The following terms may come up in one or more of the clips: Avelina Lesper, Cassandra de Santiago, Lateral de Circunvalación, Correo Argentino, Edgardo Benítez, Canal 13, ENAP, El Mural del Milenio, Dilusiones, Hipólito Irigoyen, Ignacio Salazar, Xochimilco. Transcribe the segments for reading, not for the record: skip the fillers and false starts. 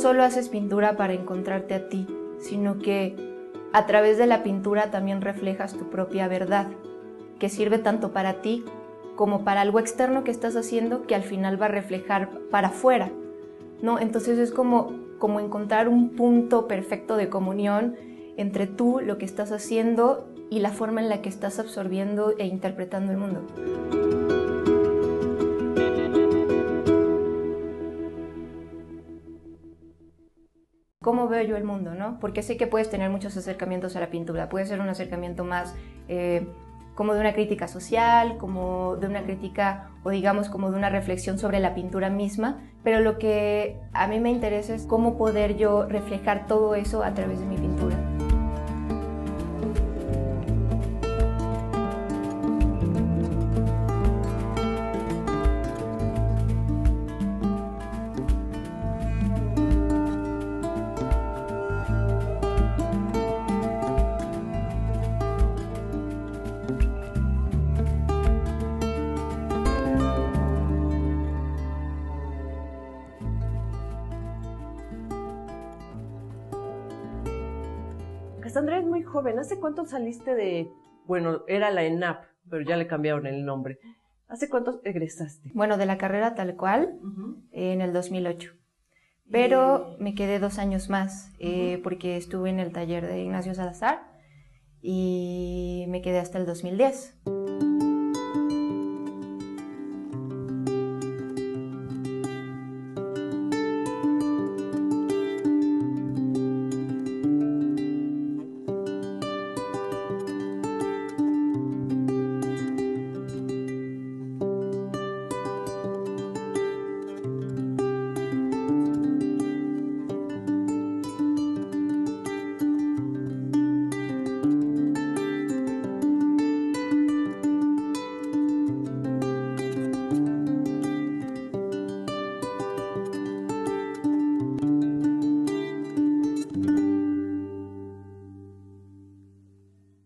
solo haces pintura para encontrarte a ti, sino que a través de la pintura también reflejas tu propia verdad, que sirve tanto para ti como para algo externo que estás haciendo, que al final va a reflejar para afuera, ¿no? Entonces es como encontrar un punto perfecto de comunión entre tú, lo que estás haciendo, y la forma en la que estás absorbiendo e interpretando el mundo. ¿Cómo veo yo el mundo, no? Porque sé que puedes tener muchos acercamientos a la pintura. Puede ser un acercamiento más como de una crítica social, como de una crítica, o digamos como de una reflexión sobre la pintura misma, pero lo que a mí me interesa es cómo poder yo reflejar todo eso a través de mi pintura. Cassandra es muy joven. ¿Hace cuánto saliste de...? Bueno, era la ENAP, pero ya le cambiaron el nombre. ¿Hace cuánto egresaste? Bueno, de la carrera tal cual, en el 2008. Pero me quedé 2 años más, porque estuve en el taller de Ignacio Salazar y me quedé hasta el 2010.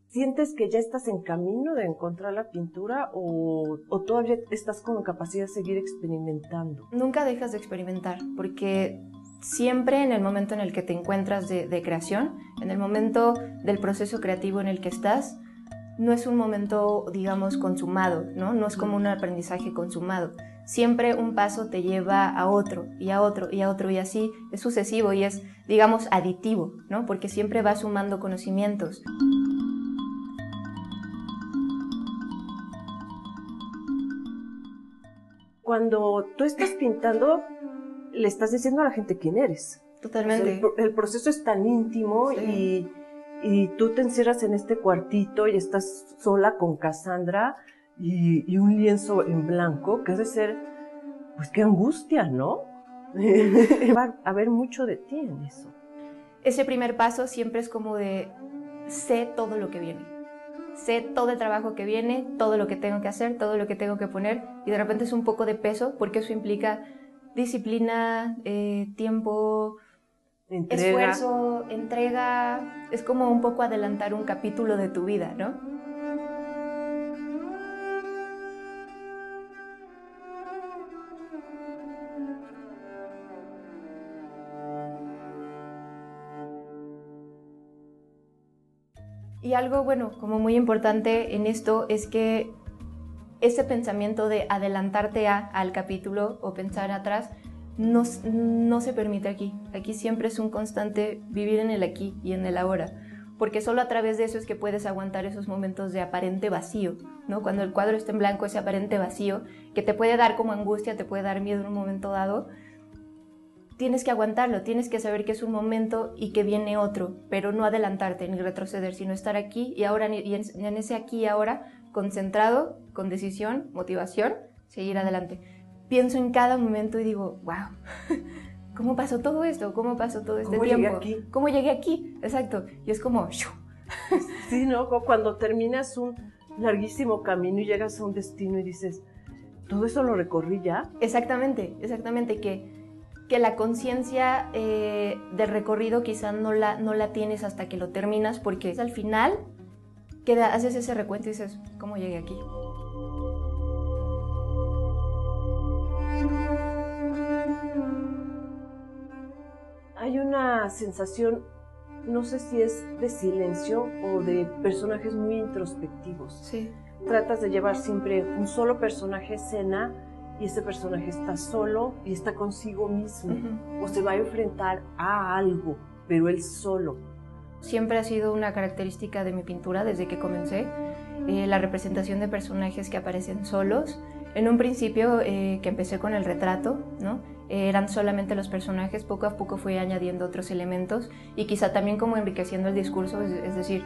¿Sientes que ya estás en camino de encontrar la pintura o todavía estás con capacidad de seguir experimentando? Nunca dejas de experimentar, porque siempre en el momento en el que te encuentras de creación, en el momento del proceso creativo en el que estás, no es un momento, digamos, consumado, ¿no? No es como un aprendizaje consumado. Siempre un paso te lleva a otro, y a otro, y a otro, y así es sucesivo y es, digamos, aditivo, ¿no? Porque siempre vas sumando conocimientos. Cuando tú estás pintando, le estás diciendo a la gente quién eres. Totalmente. O sea, el proceso es tan íntimo, sí. y tú te encierras en este cuartito y estás sola con Cassandra y un lienzo en blanco, que has de ser, pues qué angustia, ¿no? Va a haber mucho de ti en eso. Ese primer paso siempre es como de, sé todo lo que viene. Sé todo el trabajo que viene, todo lo que tengo que hacer, todo lo que tengo que poner, y de repente es un poco de peso, porque eso implica disciplina, tiempo, entrega. Esfuerzo, entrega. Es como un poco adelantar un capítulo de tu vida, ¿no? Y algo, bueno, como muy importante en esto es que ese pensamiento de adelantarte al capítulo o pensar atrás no se permite aquí. Aquí siempre es un constante vivir en el aquí y en el ahora, porque solo a través de eso es que puedes aguantar esos momentos de aparente vacío, ¿no? Cuando el cuadro está en blanco, ese aparente vacío que te puede dar como angustia, te puede dar miedo en un momento dado, tienes que aguantarlo, tienes que saber que es un momento y que viene otro, pero no adelantarte ni retroceder, sino estar aquí y ahora, y en ese aquí y ahora, concentrado, con decisión, motivación, seguir adelante. Pienso en cada momento y digo, wow, ¿cómo pasó todo esto? ¿Cómo pasó todo este tiempo? ¿Cómo llegué aquí? Exacto. Y es como... Sí, ¿no? Cuando terminas un larguísimo camino y llegas a un destino y dices, ¿todo eso lo recorrí ya? Exactamente, exactamente, que la conciencia del recorrido quizás no la tienes hasta que lo terminas, porque al final haces ese recuento y dices, ¿cómo llegué aquí? hay una sensación, no sé si es de silencio o de personajes muy introspectivos. Sí. Tratas de llevar siempre un solo personaje escena y ese personaje está solo y está consigo mismo. Uh-huh. O se va a enfrentar a algo, pero él solo. Siempre ha sido una característica de mi pintura desde que comencé, la representación de personajes que aparecen solos. En un principio, que empecé con el retrato, ¿no? Eran solamente los personajes, poco a poco fui añadiendo otros elementos y quizá también como enriqueciendo el discurso, es decir,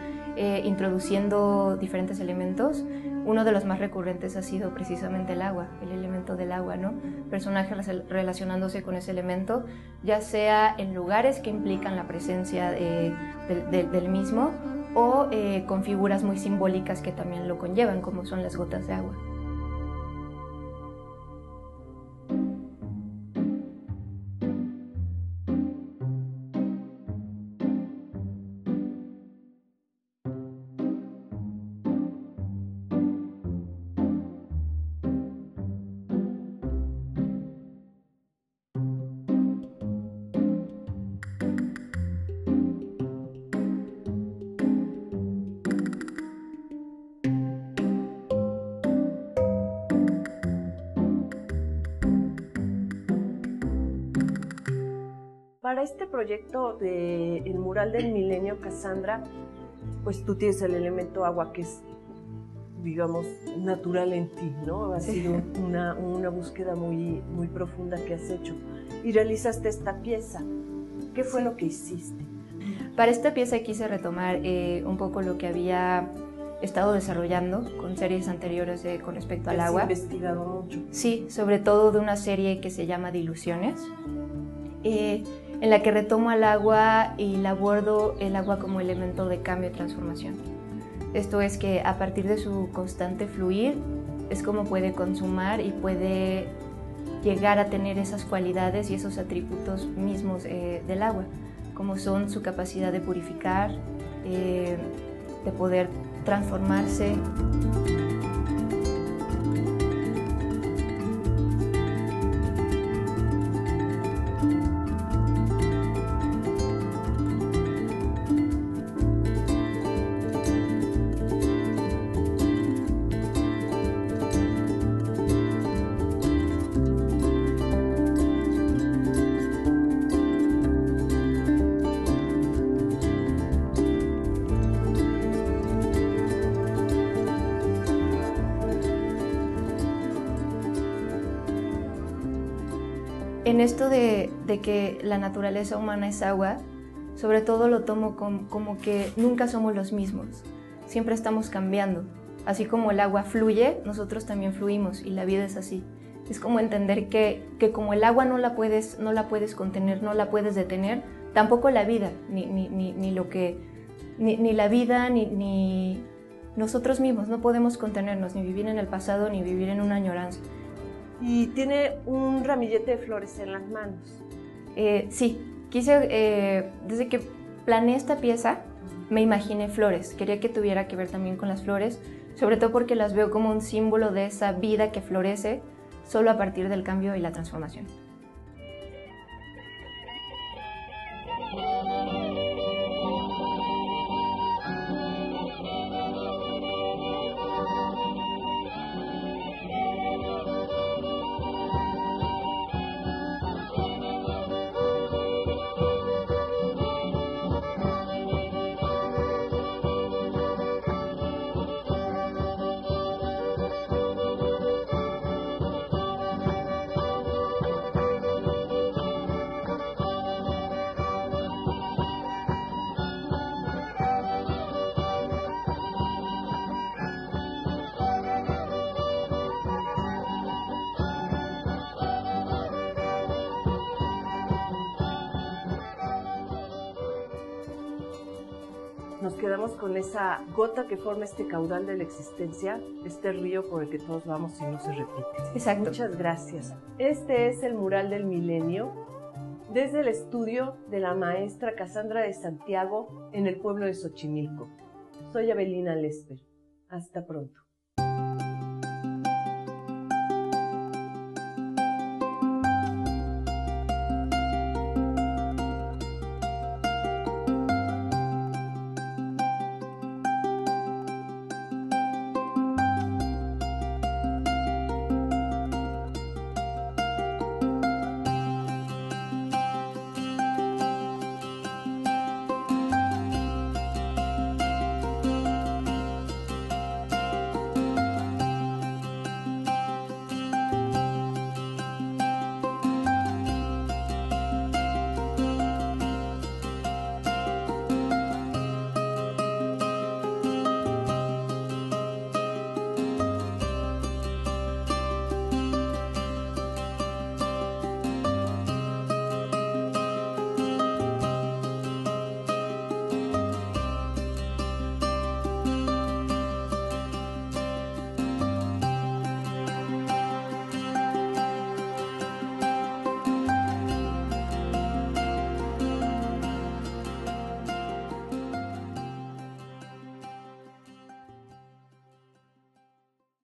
introduciendo diferentes elementos. Uno de los más recurrentes ha sido precisamente el agua, el elemento del agua, ¿no? Personajes relacionándose con ese elemento, ya sea en lugares que implican la presencia del mismo o con figuras muy simbólicas que también lo conllevan, como son las gotas de agua. Para este proyecto de El Mural del Milenio, Cassandra, pues tú tienes el elemento agua que es, digamos, natural en ti, ¿no? Ha sido una búsqueda muy, muy profunda que has hecho. Y realizaste esta pieza. ¿Qué fue lo que hiciste? Para esta pieza quise retomar un poco lo que había estado desarrollando con series anteriores con respecto al agua. ¿Has investigado mucho? Sí, sobre todo de una serie que se llama Dilusiones, en la que retomo al agua y abordo el agua como elemento de cambio y transformación. Esto es que a partir de su constante fluir es como puede consumar y puede llegar a tener esas cualidades y esos atributos mismos del agua, como son su capacidad de purificar, de poder transformarse. En esto de que la naturaleza humana es agua, sobre todo lo tomo como que nunca somos los mismos, siempre estamos cambiando. Así como el agua fluye, nosotros también fluimos y la vida es así. Es como entender que como el agua no la puedes contener, no la puedes detener, tampoco la vida, ni nosotros mismos no podemos contenernos, ni vivir en el pasado, ni vivir en una añoranza. Y tiene un ramillete de flores en las manos. Sí, quise, desde que planeé esta pieza, me imaginé flores. Quería que tuviera que ver también con las flores, sobre todo porque las veo como un símbolo de esa vida que florece solo a partir del cambio y la transformación. Nos quedamos con esa gota que forma este caudal de la existencia, este río por el que todos vamos y no se repite. Exacto. Muchas gracias. Este es El Mural del Milenio, desde el estudio de la maestra Cassandra de Santiago en el pueblo de Xochimilco. Soy Avelina Lesper. Hasta pronto.